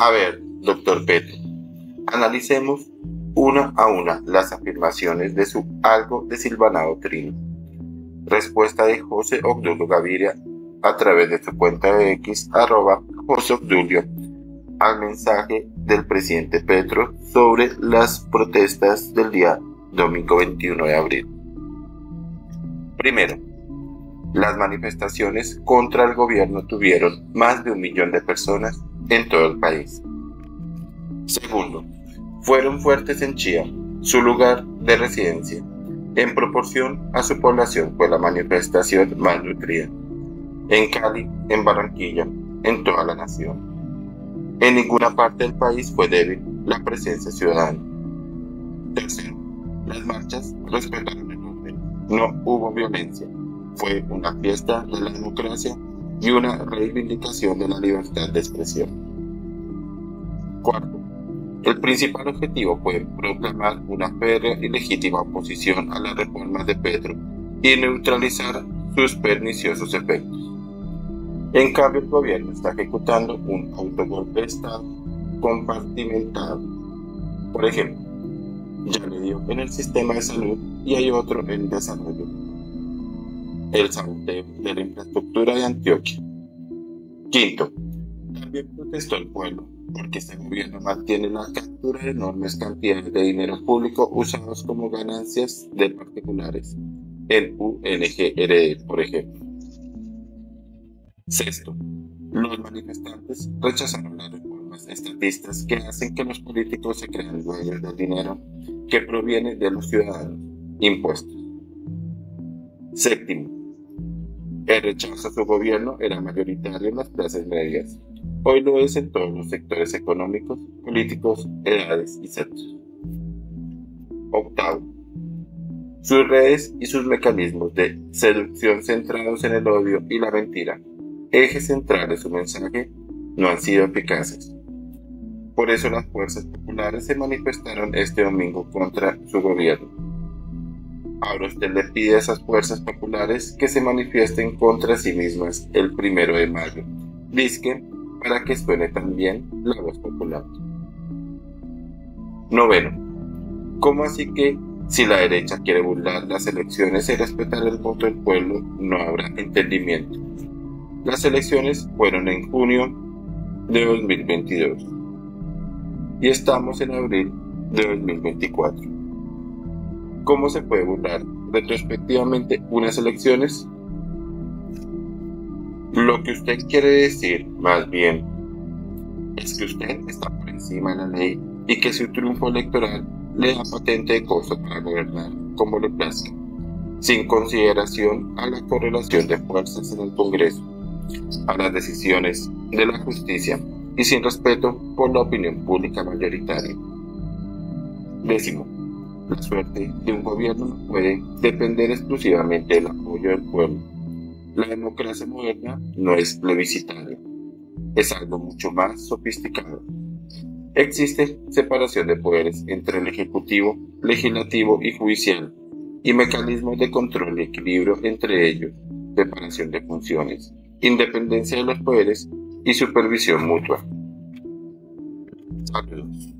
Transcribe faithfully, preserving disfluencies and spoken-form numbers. A ver, doctor Petro, analicemos una a una las afirmaciones de su algo desilvanado trino. Respuesta de José Obdulio Gaviria a través de su cuenta de X, arroba José Obdulio, al mensaje del presidente Petro sobre las protestas del día domingo veintiuno de abril. Primero, las manifestaciones contra el gobierno tuvieron más de un millón de personas en todo el país. Segundo, fueron fuertes en Chía, su lugar de residencia. En proporción a su población fue la manifestación más nutrida. En Cali, en Barranquilla, en toda la nación. En ninguna parte del país fue débil la presencia ciudadana. Tercero, las marchas respetaron el orden. No hubo violencia. Fue una fiesta de la democracia y una reivindicación de la libertad de expresión. Cuarto, el principal objetivo fue proclamar una férrea y legítima oposición a las reformas de Petro y neutralizar sus perniciosos efectos. En cambio, el gobierno está ejecutando un autogolpe de Estado compartimentado. Por ejemplo, ya le dio en el sistema de salud y hay otro en desarrollo. El saboteo de la infraestructura de Antioquia. Quinto, también protestó el pueblo, porque este gobierno mantiene la captura de enormes cantidades de dinero público usados como ganancias de particulares, el U N G R D, por ejemplo. Sexto, los manifestantes rechazaron las reformas estatistas que hacen que los políticos se crean dueños del dinero que proviene de los ciudadanos, impuestos. Séptimo, el rechazo a su gobierno era mayoritario en las clases medias. Hoy lo es en todos los sectores económicos, políticos, edades y sexos. Octavo, sus redes y sus mecanismos de seducción centrados en el odio y la mentira, ejes centrales de su mensaje, no han sido eficaces. Por eso las fuerzas populares se manifestaron este domingo contra su gobierno. Ahora usted le pide a esas fuerzas populares que se manifiesten contra sí mismas el primero de mayo, dizque para que suene también la voz popular. Noveno. ¿Cómo así que si la derecha quiere burlar las elecciones y respetar el voto del pueblo, no habrá entendimiento? Las elecciones fueron en junio de dos mil veintidós y estamos en abril de dos mil veinticuatro. ¿Cómo se puede burlar retrospectivamente unas elecciones? Lo que usted quiere decir, más bien, es que usted está por encima de la ley y que su triunfo electoral le da patente de cosas para gobernar como le plazca, sin consideración a la correlación de fuerzas en el Congreso, a las decisiones de la justicia y sin respeto por la opinión pública mayoritaria. Décimo, la suerte de un gobierno no puede depender exclusivamente del apoyo del pueblo. La democracia moderna no es plebiscitaria, es algo mucho más sofisticado. Existe separación de poderes entre el ejecutivo, legislativo y judicial y mecanismos de control y equilibrio entre ellos, separación de funciones, independencia de los poderes y supervisión mutua. Saludos.